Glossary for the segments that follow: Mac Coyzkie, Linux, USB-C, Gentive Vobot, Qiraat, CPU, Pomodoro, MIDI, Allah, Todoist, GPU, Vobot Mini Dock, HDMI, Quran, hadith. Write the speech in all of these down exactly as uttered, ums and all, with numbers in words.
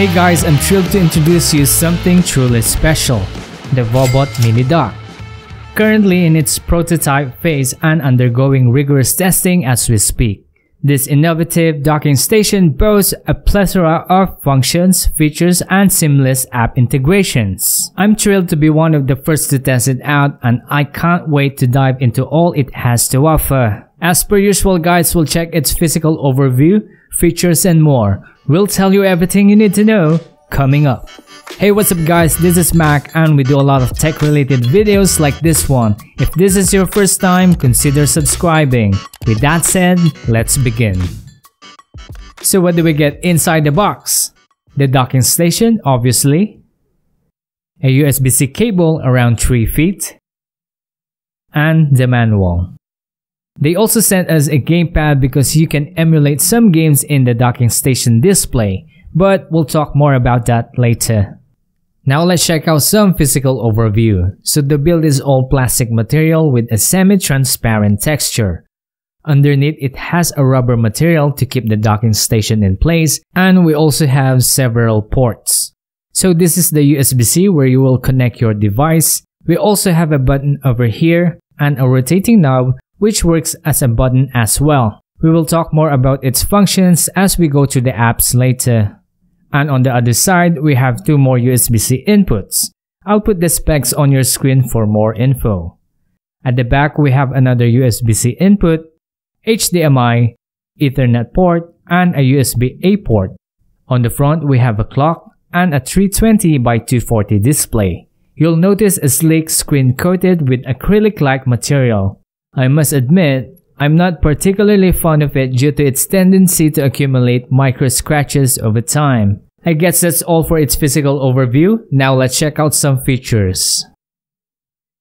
Hey guys, I'm thrilled to introduce you something truly special, the Vobot Mini Dock. Currently in its prototype phase and undergoing rigorous testing as we speak, this innovative docking station boasts a plethora of functions, features, and seamless app integrations. I'm thrilled to be one of the first to test it out, and I can't wait to dive into all it has to offer. As per usual guys, we'll check its physical overview, features, and more. We'll tell you everything you need to know coming up. Hey, what's up guys, this is Mac, and we do a lot of tech related videos like this one. If this is your first time, consider subscribing. With that said, let's begin. So what do we get inside the box? The docking station, obviously, a U S B C cable around three feet, and the manual. They also sent us a gamepad because you can emulate some games in the docking station display, but we'll talk more about that later. Now let's check out some physical overview. So the build is all plastic material with a semi-transparent texture. Underneath, it has a rubber material to keep the docking station in place, and we also have several ports. So this is the U S B C where you will connect your device. We also have a button over here and a rotating knob which works as a button as well. We will talk more about its functions as we go to the apps later. And on the other side, we have two more U S B C inputs. I'll put the specs on your screen for more info. At the back, we have another U S B C input, H D M I, Ethernet port, and a U S B A port. On the front, we have a clock and a three twenty by two forty display. You'll notice a sleek screen coated with acrylic-like material. I must admit, I'm not particularly fond of it due to its tendency to accumulate micro scratches over time. I guess that's all for its physical overview. Now let's check out some features.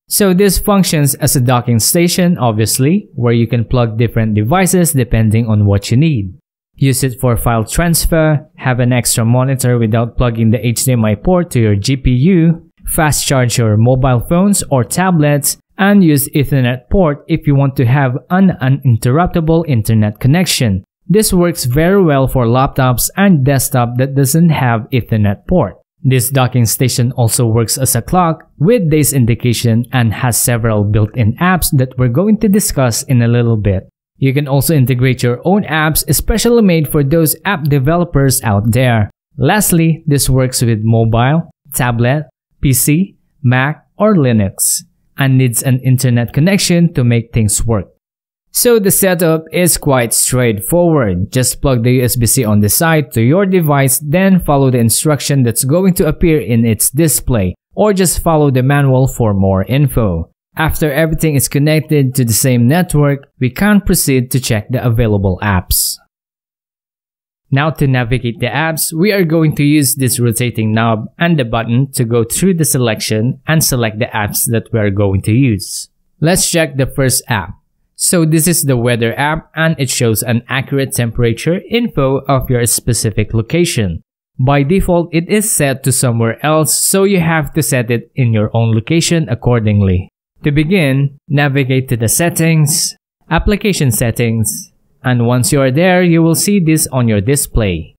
So this functions as a docking station, obviously, where you can plug different devices depending on what you need. Use it for file transfer, have an extra monitor without plugging the H D M I port to your G P U, fast charge your mobile phones or tablets, and use Ethernet port if you want to have an uninterruptible internet connection. This works very well for laptops and desktop that doesn't have Ethernet port. This docking station also works as a clock with days indication and has several built-in apps that we're going to discuss in a little bit. You can also integrate your own apps, especially made for those app developers out there. Lastly, this works with mobile, tablet, P C, Mac, or Linux, and needs an internet connection to make things work. So the setup is quite straightforward. Just plug the U S B C on the side to your device, then follow the instruction that's going to appear in its display, or just follow the manual for more info. After everything is connected to the same network, we can proceed to check the available apps. Now to navigate the apps, we are going to use this rotating knob and the button to go through the selection and select the apps that we are going to use. Let's check the first app. So this is the weather app, and it shows an accurate temperature info of your specific location. By default, it is set to somewhere else, so you have to set it in your own location accordingly. To begin, navigate to the settings, application settings, and once you are there, you will see this on your display.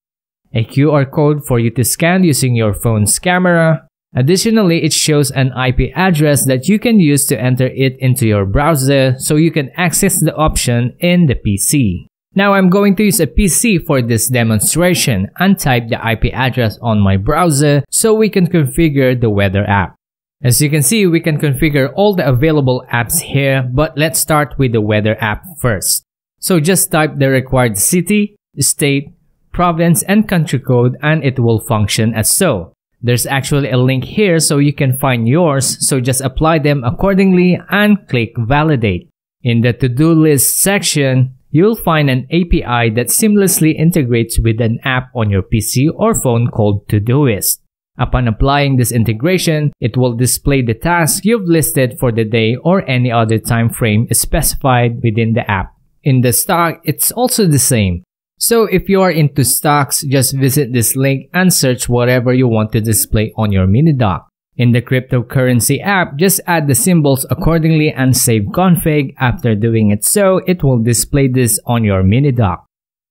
A Q R code for you to scan using your phone's camera. Additionally, it shows an I P address that you can use to enter it into your browser so you can access the option in the P C. Now I'm going to use a P C for this demonstration and type the I P address on my browser so we can configure the weather app. As you can see, we can configure all the available apps here, but let's start with the weather app first. So just type the required city, state, province, and country code, and it will function as so. There's actually a link here so you can find yours, so just apply them accordingly and click validate. In the to-do list section, you'll find an A P I that seamlessly integrates with an app on your P C or phone called Todoist. Upon applying this integration, it will display the task you've listed for the day or any other time frame specified within the app. In the stock, it's also the same. So if you are into stocks, just visit this link and search whatever you want to display on your mini dock. In the cryptocurrency app, just add the symbols accordingly and save config. After doing it so, it will display this on your mini dock.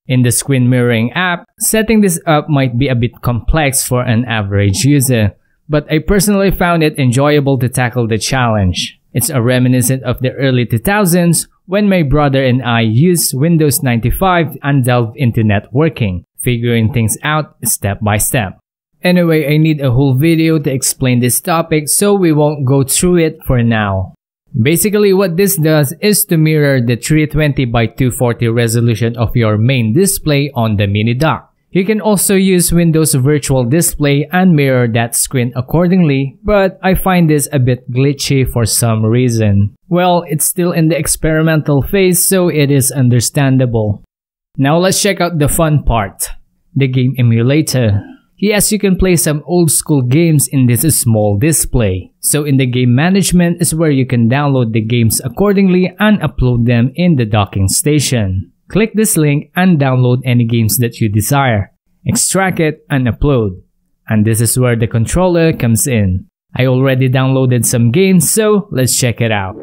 In the screen mirroring app, setting this up might be a bit complex for an average user, but I personally found it enjoyable to tackle the challenge. It's a reminiscent of the early two thousands when my brother and I used Windows ninety-five and delved into networking, figuring things out step by step. Anyway, I need a whole video to explain this topic, so we won't go through it for now. Basically, what this does is to mirror the three twenty by two forty resolution of your main display on the Mini Dock. You can also use Windows Virtual Display and mirror that screen accordingly, but I find this a bit glitchy for some reason. Well, it's still in the experimental phase, so it is understandable. Now let's check out the fun part, the game emulator. Yes, you can play some old school games in this small display. So in the game management is where you can download the games accordingly and upload them in the docking station. Click this link and download any games that you desire. Extract it and upload. And this is where the controller comes in. I already downloaded some games, so let's check it out.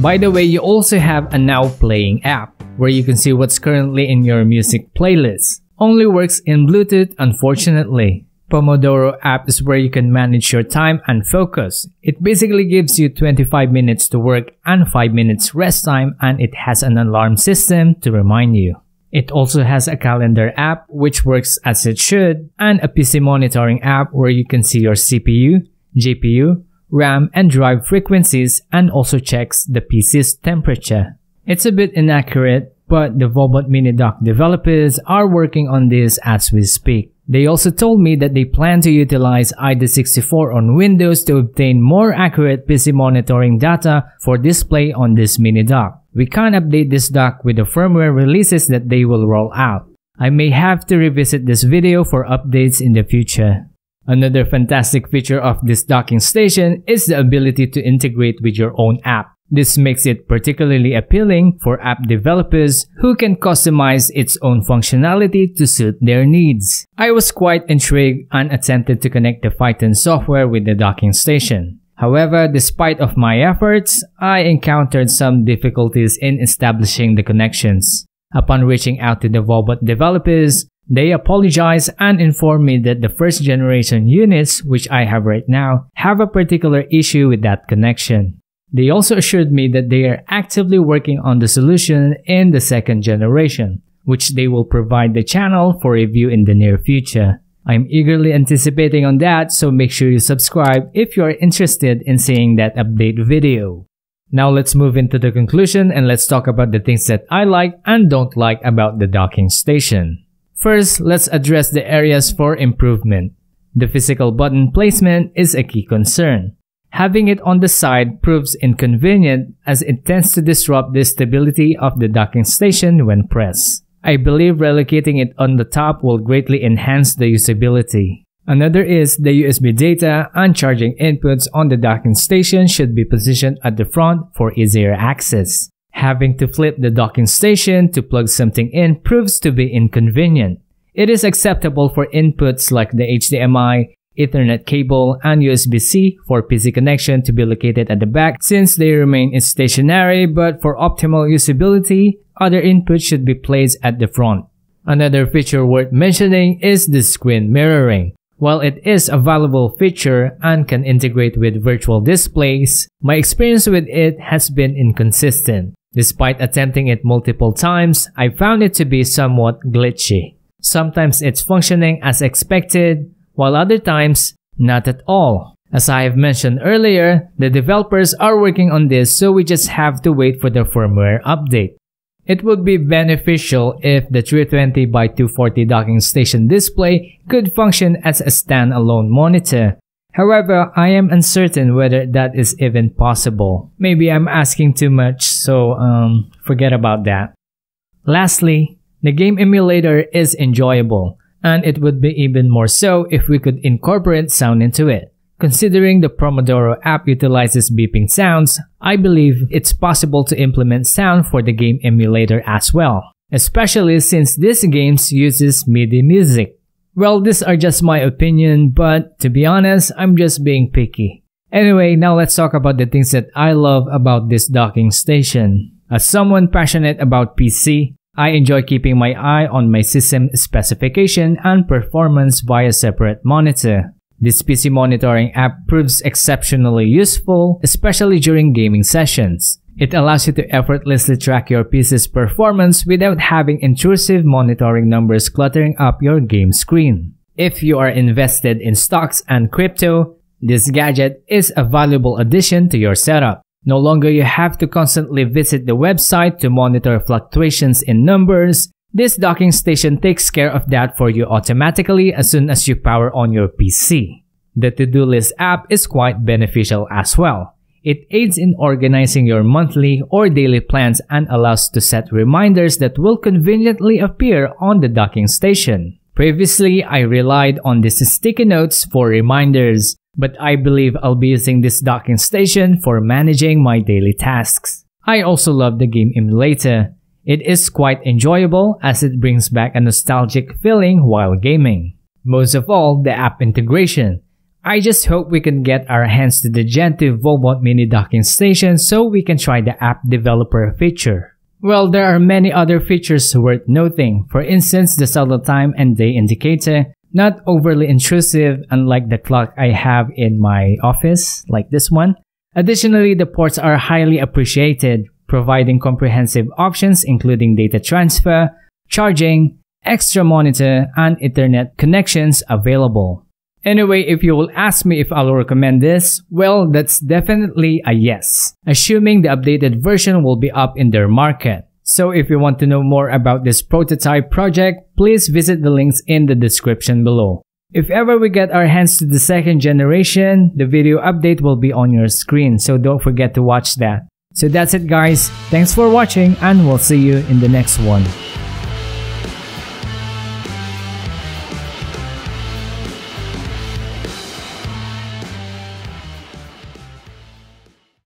By the way, you also have a Now Playing app, where you can see what's currently in your music playlist. Only works in Bluetooth, unfortunately. Pomodoro app is where you can manage your time and focus. It basically gives you twenty-five minutes to work and five minutes rest time, and it has an alarm system to remind you. It also has a calendar app, which works as it should, and a P C monitoring app where you can see your C P U, G P U, RAM and drive frequencies, and also checks the P C's temperature. It's a bit inaccurate, but the Vobot Mini Dock developers are working on this as we speak. They also told me that they plan to utilize I D sixty-four on Windows to obtain more accurate P C monitoring data for display on this Mini Dock. We can't update this dock with the firmware releases that they will roll out. I may have to revisit this video for updates in the future. Another fantastic feature of this docking station is the ability to integrate with your own app. This makes it particularly appealing for app developers who can customize its own functionality to suit their needs. I was quite intrigued and attempted to connect the Python software with the docking station. However, despite of my efforts, I encountered some difficulties in establishing the connections. Upon reaching out to the Vobot developers, they apologize and inform me that the first generation units, which I have right now, have a particular issue with that connection. They also assured me that they are actively working on the solution in the second generation, which they will provide the channel for review in the near future. I'm eagerly anticipating on that, so make sure you subscribe if you are interested in seeing that update video. Now let's move into the conclusion and let's talk about the things that I like and don't like about the docking station. First, let's address the areas for improvement. The physical button placement is a key concern. Having it on the side proves inconvenient as it tends to disrupt the stability of the docking station when pressed. I believe relocating it on the top will greatly enhance the usability. Another is the U S B data and charging inputs on the docking station should be positioned at the front for easier access. Having to flip the docking station to plug something in proves to be inconvenient. It is acceptable for inputs like the H D M I, Ethernet cable, and U S B C for P C connection to be located at the back since they remain stationary, but for optimal usability, other inputs should be placed at the front. Another feature worth mentioning is the screen mirroring. While it is a valuable feature and can integrate with virtual displays, my experience with it has been inconsistent. Despite attempting it multiple times, I found it to be somewhat glitchy. Sometimes it's functioning as expected, while other times, not at all. As I have mentioned earlier, the developers are working on this, so we just have to wait for the firmware update. It would be beneficial if the three twenty by two forty docking station display could function as a standalone monitor. However, I am uncertain whether that is even possible. Maybe I'm asking too much, so um, forget about that. Lastly, the game emulator is enjoyable, and it would be even more so if we could incorporate sound into it. Considering the Pomodoro app utilizes beeping sounds, I believe it's possible to implement sound for the game emulator as well, especially since this game uses MIDI music. Well, these are just my opinion, but to be honest, I'm just being picky. Anyway, now let's talk about the things that I love about this docking station. As someone passionate about P C, I enjoy keeping my eye on my system specification and performance via separate monitor. This P C monitoring app proves exceptionally useful, especially during gaming sessions. It allows you to effortlessly track your P C's performance without having intrusive monitoring numbers cluttering up your game screen. If you are invested in stocks and crypto, this gadget is a valuable addition to your setup. No longer you have to constantly visit the website to monitor fluctuations in numbers. This docking station takes care of that for you automatically as soon as you power on your P C. The To-Do List app is quite beneficial as well. It aids in organizing your monthly or daily plans and allows to set reminders that will conveniently appear on the docking station. Previously, I relied on these sticky notes for reminders, but I believe I'll be using this docking station for managing my daily tasks. I also love the game emulator. It is quite enjoyable as it brings back a nostalgic feeling while gaming. Most of all, the app integration. I just hope we can get our hands to the Gentive Vobot Mini Docking Station so we can try the app developer feature. Well, there are many other features worth noting. For instance, the settle time and day indicator. Not overly intrusive, unlike the clock I have in my office, like this one. Additionally, the ports are highly appreciated, providing comprehensive options including data transfer, charging, extra monitor, and Ethernet connections available. Anyway, if you will ask me if I'll recommend this, well, that's definitely a yes, assuming the updated version will be up in their market. So if you want to know more about this prototype project, please visit the links in the description below. If ever we get our hands to the second generation, the video update will be on your screen, so don't forget to watch that. So that's it guys, thanks for watching and we'll see you in the next one.